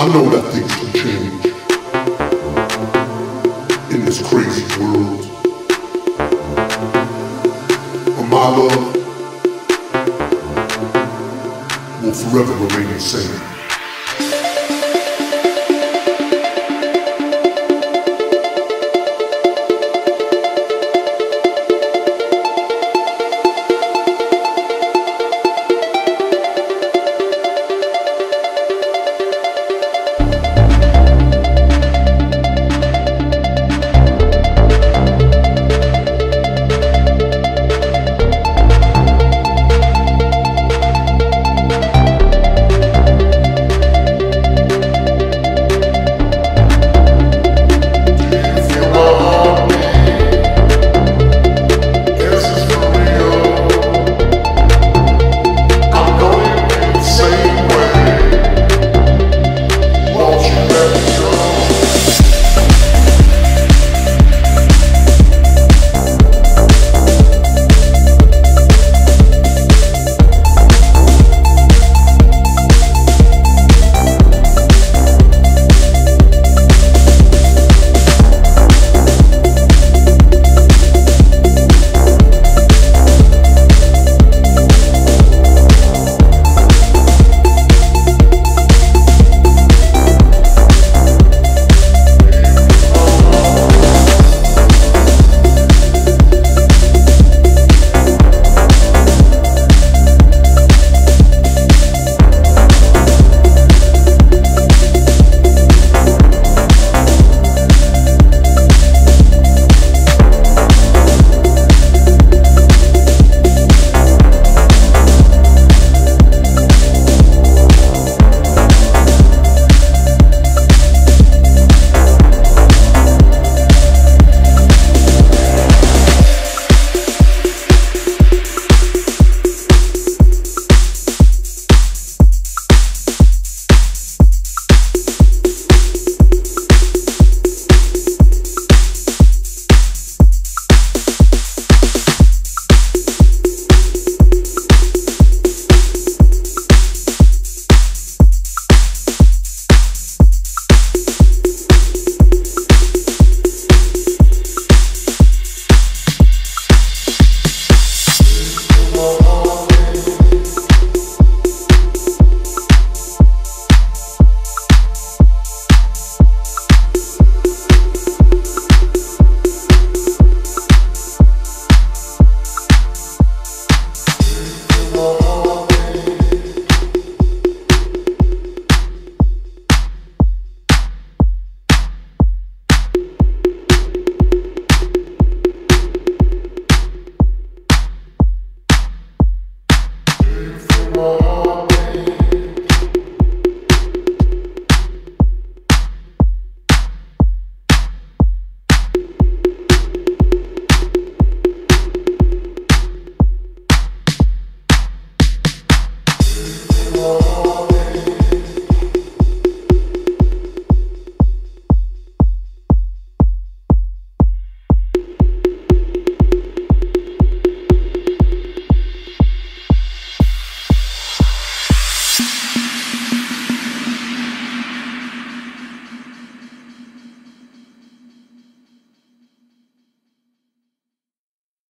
I know that things can change in this crazy world. And my love will forever remain the same.